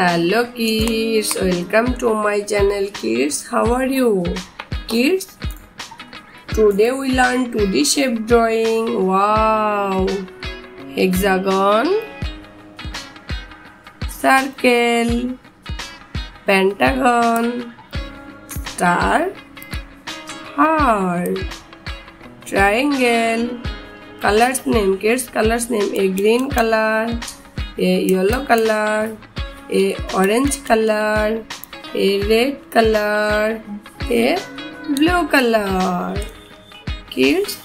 Hello kids, welcome to my channel. Kids, how are you? Kids, today we learn 2D shape drawing. Wow! Hexagon, circle, pentagon, star, heart, triangle. Colors name, kids, colors name: a green color, a yellow color, a orange color, a red color, a blue color. Kids,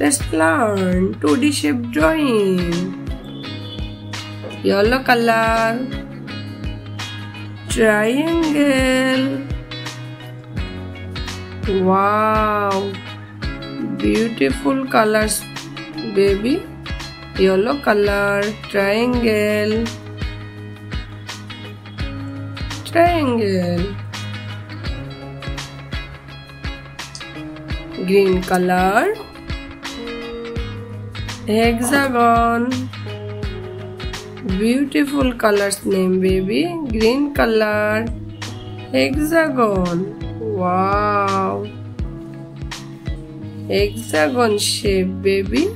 let's learn 2D shape drawing. Yellow color, triangle. Wow, beautiful colors, baby. Yellow color, triangle. Triangle, green color, hexagon, beautiful colors name, baby. Green color, hexagon. Wow, hexagon shape, baby.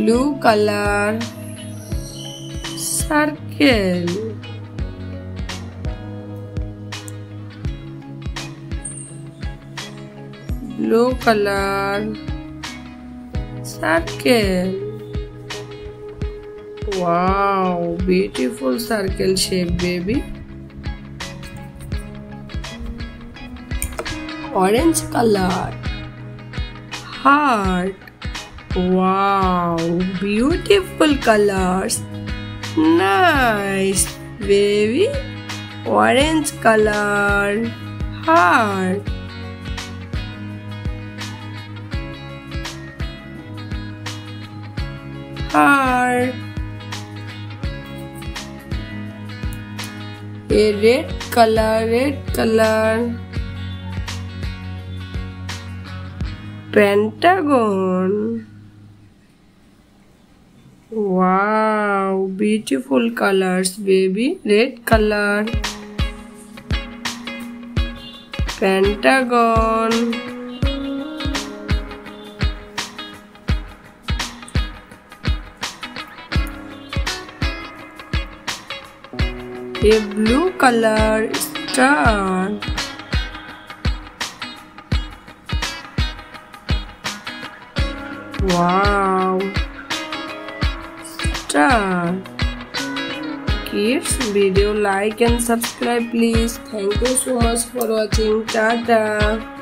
Blue color, circle. Blue color, circle. Wow, beautiful circle shape, baby. Orange color, heart. Wow, beautiful colors. Nice, baby. Orange color, heart. Heart. A red color, red color. Pentagon. Wow, beautiful colors, baby. Red color, pentagon, a blue color, star, wow. Kids, video like and subscribe, please. Thank you so much for watching. Tata.